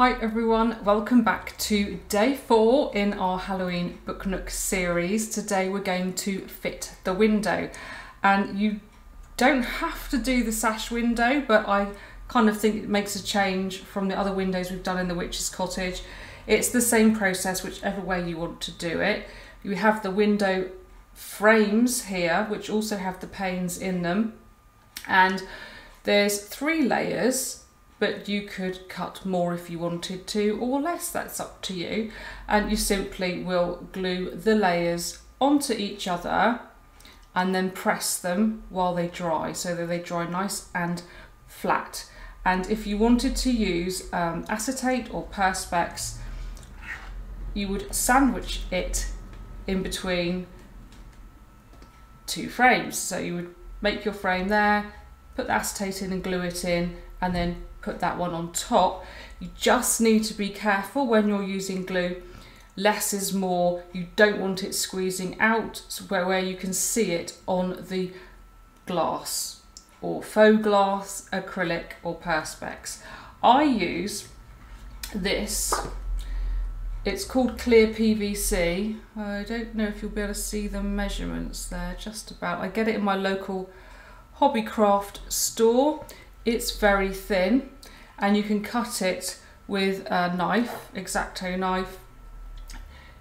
Hi everyone, welcome back to day 4 in our Halloween Book Nook series. Today we're going to fit the window, and you don't have to do the sash window, but I kind of think it makes a change from the other windows we've done in the Witch's Cottage. It's the same process whichever way you want to do it. You have the window frames here which also have the panes in them, and there's 3 layers, but you could cut more if you wanted to, or less, that's up to you. And you simply will glue the layers onto each other and then press them while they dry, so that they dry nice and flat. And if you wanted to use acetate or perspex, you would sandwich it in between 2 frames. So you would make your frame there, put the acetate in and glue it in, and then put that one on top. You just need to be careful when you're using glue. Less is more. You don't want it squeezing out where you can see it on the glass or faux glass, acrylic or perspex. I use this. It's called clear PVC. I don't know if you'll be able to see the measurements there just about. I get it in my local Hobbycraft store. It's very thin, and you can cut it with a knife, X-Acto knife.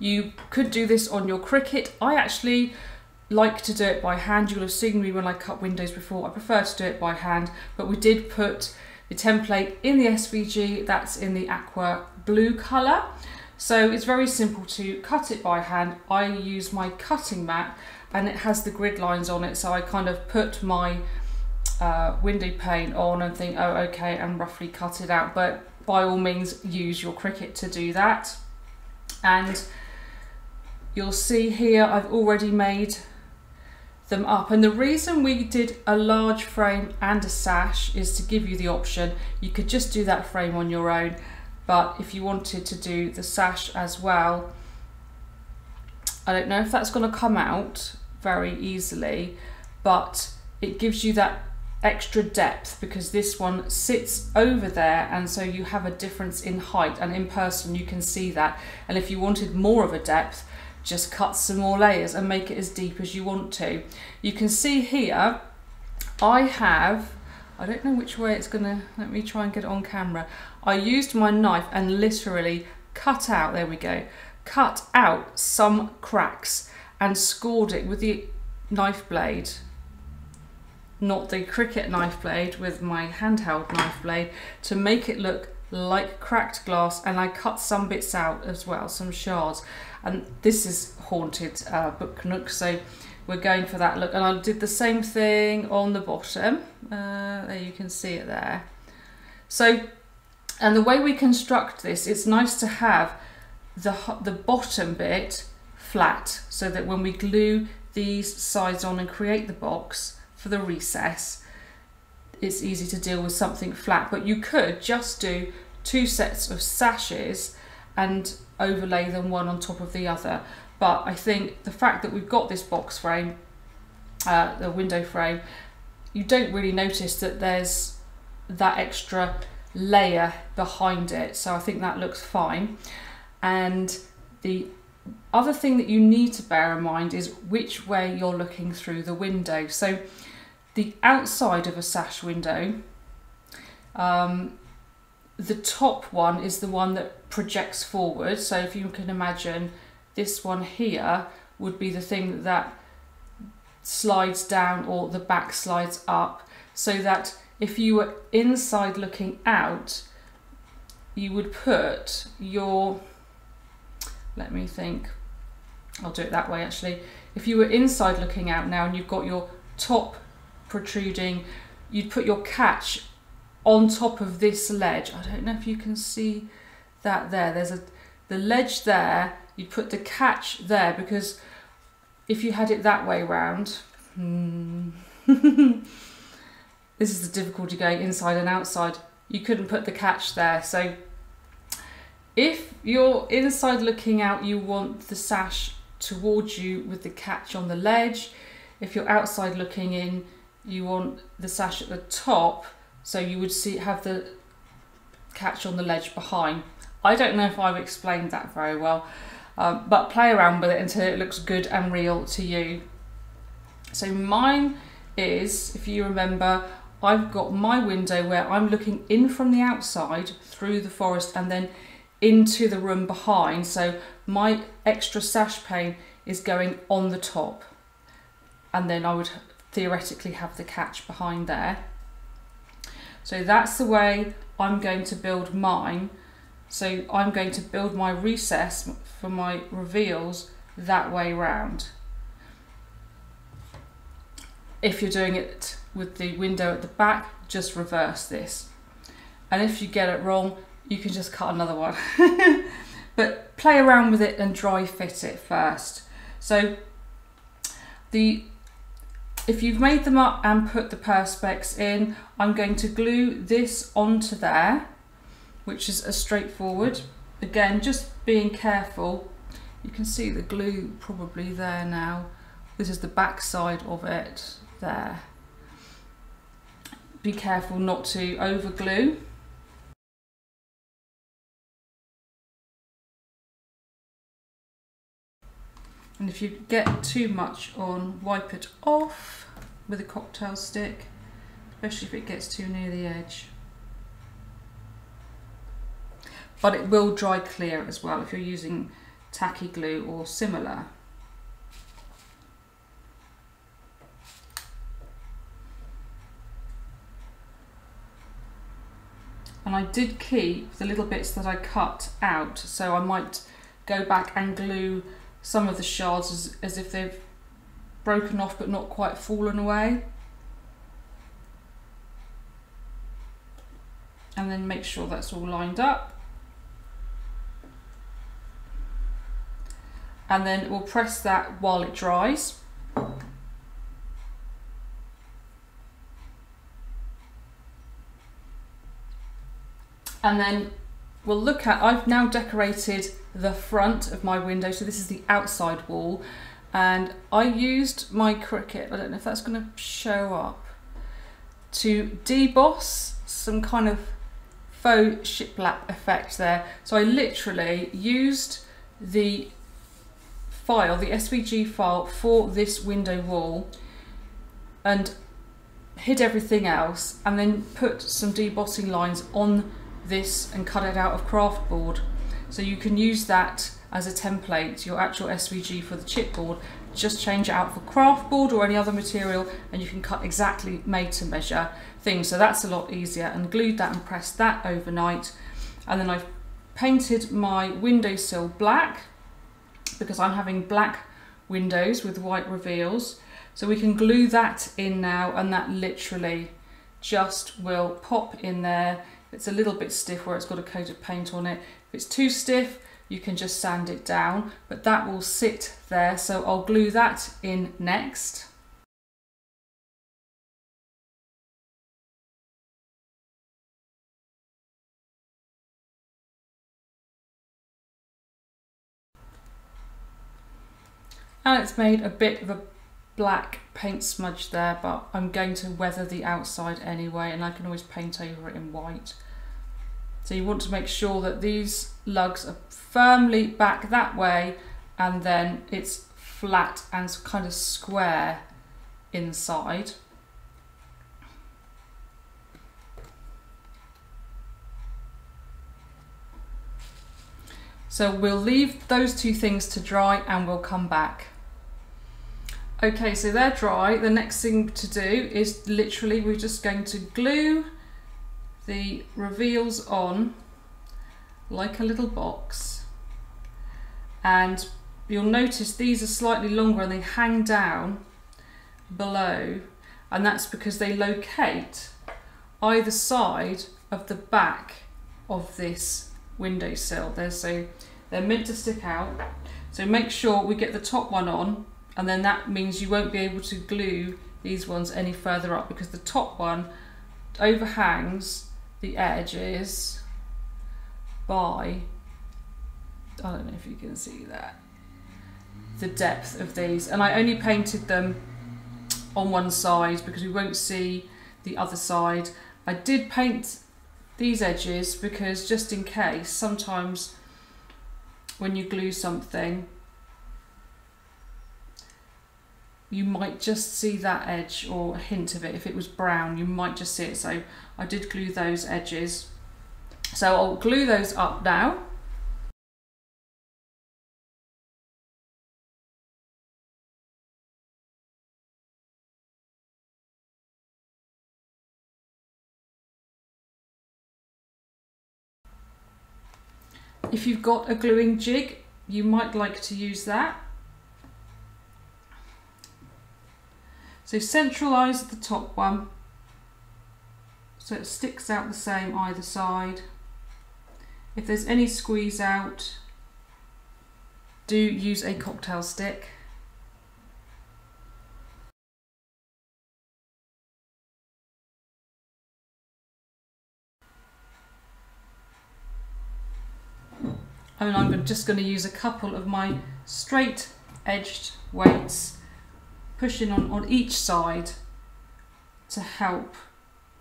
You could do this on your Cricut. I actually like to do it by hand. You'll have seen me when I cut windows before. I prefer to do it by hand, but we did put the template in the SVG. That's in the aqua blue colour. So it's very simple to cut it by hand. I use my cutting mat, and it has the grid lines on it, so I kind of put my window pane on and think, oh okay, and roughly cut it out, but by all means use your Cricut to do that. And you'll see here I've already made them up, and the reason we did a large frame and a sash is to give you the option. You could just do that frame on your own, but if you wanted to do the sash as well, I don't know if that's going to come out very easily, but it gives you that extra depth because this one sits over there, and so you have a difference in height, and in person you can see that. And if you wanted more of a depth, just cut some more layers and make it as deep as you want to. You can see here I have, I don't know which way it's gonna, let me try and get it on camera. I used my knife and literally cut out, there we go, cut out some cracks and scored it with the knife blade. Not the Cricut knife blade, with my handheld knife blade, to make it look like cracked glass. And I cut some bits out as well, some shards, and this is haunted Book Nook, so we're going for that look. And I did the same thing on the bottom, there you can see it there. So, and the way we construct this, it's nice to have the bottom bit flat, so that when we glue these sides on and create the box for the recess, it's easy to deal with something flat. But you could just do 2 sets of sashes and overlay them one on top of the other. But I think the fact that we've got this box frame, the window frame, you don't really notice that there's that extra layer behind it, so I think that looks fine. And the other thing that you need to bear in mind is which way you're looking through the window. So the outside of a sash window, the top one is the one that projects forward. So if you can imagine, this one here would be the thing that slides down, or the back slides up, so that if you were inside looking out, you would put your, let me think, I'll do it that way actually. If you were inside looking out now and you've got your top protruding, you'd put your catch on top of this ledge. I don't know if you can see that there. There's the ledge there. You'd put the catch there, because if you had it that way round, this is the difficulty going inside and outside. You couldn't put the catch there. So if you're inside looking out, you want the sash towards you with the catch on the ledge. If you're outside looking in, you want the sash at the top, so you would see, have the catch on the ledge behind. I don't know if I've explained that very well, but play around with it until it looks good and real to you. So mine is, if you remember, I've got my window where I'm looking in from the outside through the forest and then into the room behind, so my extra sash pane is going on the top, and then I would theoretically have the catch behind there. So that's the way I'm going to build mine. So I'm going to build my recess for my reveals that way round. If you're doing it with the window at the back, just reverse this, and if you get it wrong you can just cut another one. But play around with it and dry fit it first. So if you've made them up and put the perspex in, I'm going to glue this onto there, which is a straightforward, again just being careful. You can see the glue probably there now. This is the back side of it there. Be careful not to over glue. And if you get too much on, wipe it off with a cocktail stick, especially if it gets too near the edge. But it will dry clear as well if you're using tacky glue or similar. And I did keep the little bits that I cut out, so I might go back and glue some of the shards as if they've broken off but not quite fallen away. And then make sure that's all lined up. And then we'll press that while it dries. And then we'll look at, I've now decorated the front of my window, so this is the outside wall, and I used my Cricut, I don't know if that's going to show up, to deboss some kind of faux shiplap effect there. So I literally used the file, the SVG file for this window wall, and hid everything else, and then put some debossing lines on this and cut it out of craft board. So you can use that as a template, your actual SVG for the chipboard. Just change it out for craft board or any other material and you can cut exactly made to measure things. So that's a lot easier, and glued that and pressed that overnight. And then I've painted my windowsill black because I'm having black windows with white reveals. So we can glue that in now, and that literally just will pop in there. It's a little bit stiff where it's got a coat of paint on it. If it's too stiff, you can just sand it down, but that will sit there. So I'll glue that in next. And it's made a bit of a black paint smudge there, but I'm going to weather the outside anyway, and I can always paint over it in white. So you want to make sure that these lugs are firmly back that way, and then it's flat and kind of square inside. So we'll leave those two things to dry and we'll come back. Okay, so they're dry. The next thing to do is literally we're just going to glue the reveals on like a little box, and you'll notice these are slightly longer and they hang down below, and that's because they locate either side of the back of this windowsill there, so they're meant to stick out. So make sure we get the top one on, and then that means you won't be able to glue these ones any further up because the top one overhangs the edges by, I don't know if you can see that, the depth of these. And I only painted them on one side because we won't see the other side. I did paint these edges, because just in case, sometimes when you glue something you might just see that edge or a hint of it. If it was brown, you might just see it. So I did glue those edges. So I'll glue those up now. If you've got a gluing jig, you might like to use that. So centralise the top one so it sticks out the same either side. If there's any squeeze out, do use a cocktail stick. And I'm just going to use a couple of my straight edged weights, pushing on each side to help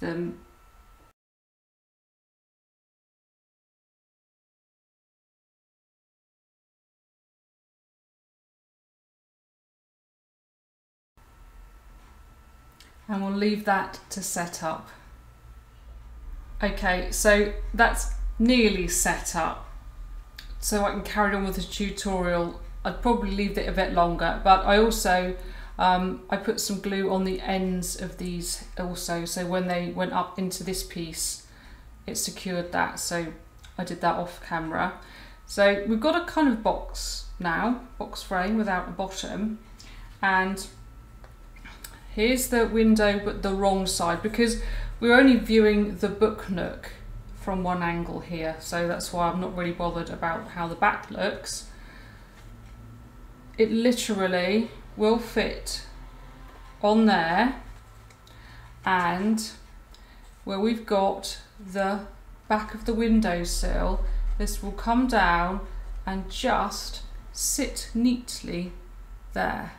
them. And we'll leave that to set up. Okay, so that's nearly set up. So I can carry on with the tutorial. I'd probably leave it a bit longer, but I also I put some glue on the ends of these also, so when they went up into this piece it secured that, so I did that off camera. So we've got a kind of box now, box frame without a bottom, and here's the window but the wrong side, because we're only viewing the Book Nook from one angle here, so that's why I'm not really bothered about how the back looks. It literally will fit on there, and where we've got the back of the windowsill, this will come down and just sit neatly there,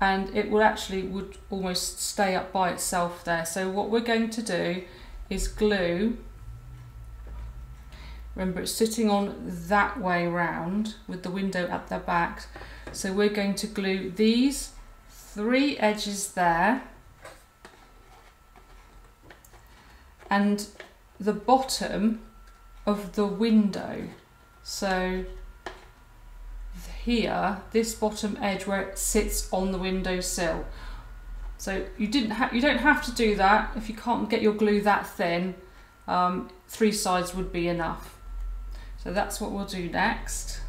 and it will actually would almost stay up by itself there. So what we're going to do is glue. Remember, it's sitting on that way round with the window at the back. So we're going to glue these three edges there, and the bottom of the window. So here, this bottom edge where it sits on the windowsill. So you don't have to do that if you can't get your glue that thin. Three sides would be enough. So that's what we'll do next.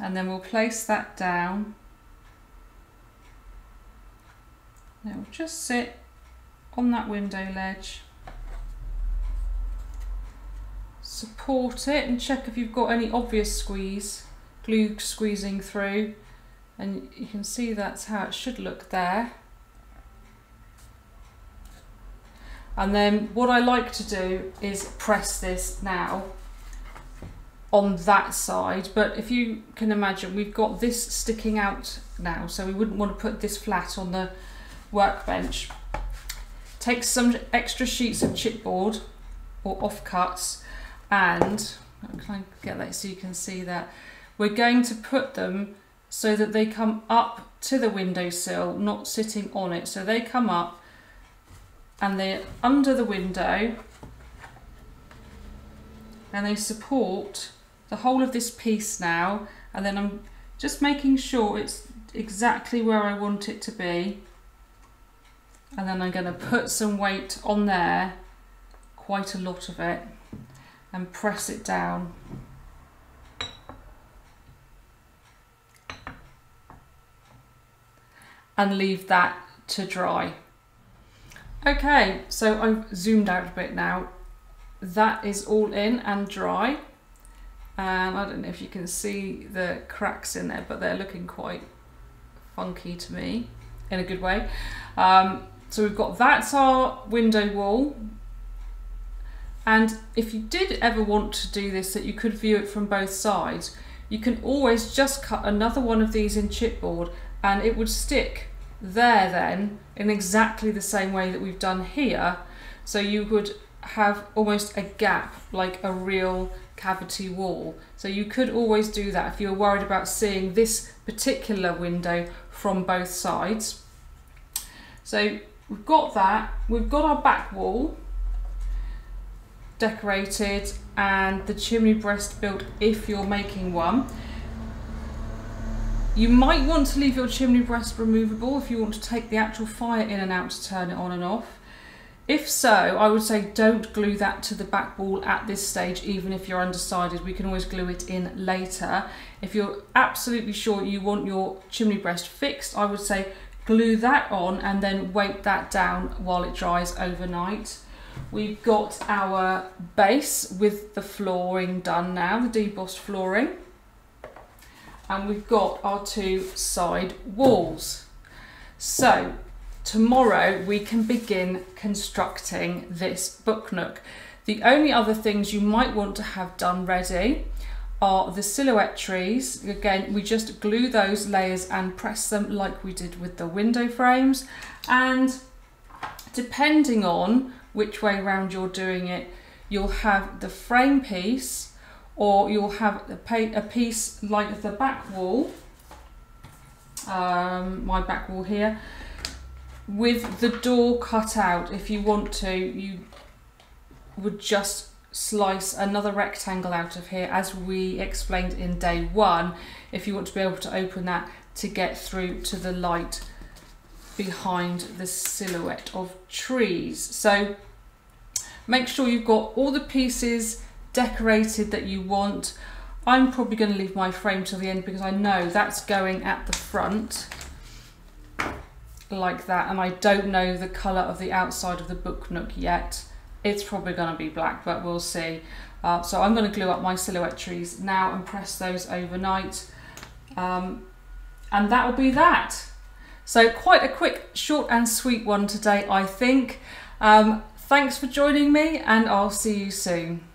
And then we'll place that down. It will just sit on that window ledge. Support it and check if you've got any obvious squeeze, glue squeezing through, and you can see that's how it should look there. And then what I like to do is press this now on that side, but if you can imagine, we've got this sticking out now, so we wouldn't want to put this flat on the workbench. Take some extra sheets of chipboard or offcuts, and I'm trying to get that so you can see that. We're going to put them so that they come up to the windowsill, not sitting on it. So they come up and they're under the window, and they support the whole of this piece now. And then I'm just making sure it's exactly where I want it to be. And then I'm gonna put some weight on there, quite a lot of it, and press it down. And leave that to dry. Okay, so I've zoomed out a bit now. That is all in and dry. And I don't know if you can see the cracks in there, but they're looking quite funky to me, in a good way. So we've got, that's our window wall. And if you did ever want to do this, that you could view it from both sides, you can always just cut another one of these in chipboard and it would stick there then in exactly the same way that we've done here. So you would have almost a gap, like a real cavity wall. So you could always do that if you're worried about seeing this particular window from both sides. So we've got that, we've got our back wall decorated and the chimney breast built if you're making one. You might want to leave your chimney breast removable if you want to take the actual fire in and out to turn it on and off. If so, I would say don't glue that to the back wall at this stage, even if you're undecided. We can always glue it in later. If you're absolutely sure you want your chimney breast fixed, I would say glue that on and then weight that down while it dries overnight. We've got our base with the flooring done now, the debossed flooring. And we've got our two side walls. So tomorrow we can begin constructing this book nook. The only other things you might want to have done ready are the silhouette trees. Again, we just glue those layers and press them like we did with the window frames. And depending on which way round you're doing it, you'll have the frame piece, or you'll have a piece like the back wall, my back wall here, with the door cut out. If you want to, you would just slice another rectangle out of here, as we explained in day one, if you want to be able to open that to get through to the light behind the silhouette of trees. So make sure you've got all the pieces decorated that you want. I'm probably going to leave my frame till the end because I know that's going at the front like that, and I don't know the colour of the outside of the book nook yet. It's probably going to be black, but we'll see. So I'm going to glue up my silhouette trees now and press those overnight, and that will be that. So quite a quick, short and sweet one today, I think. Thanks for joining me, and I'll see you soon.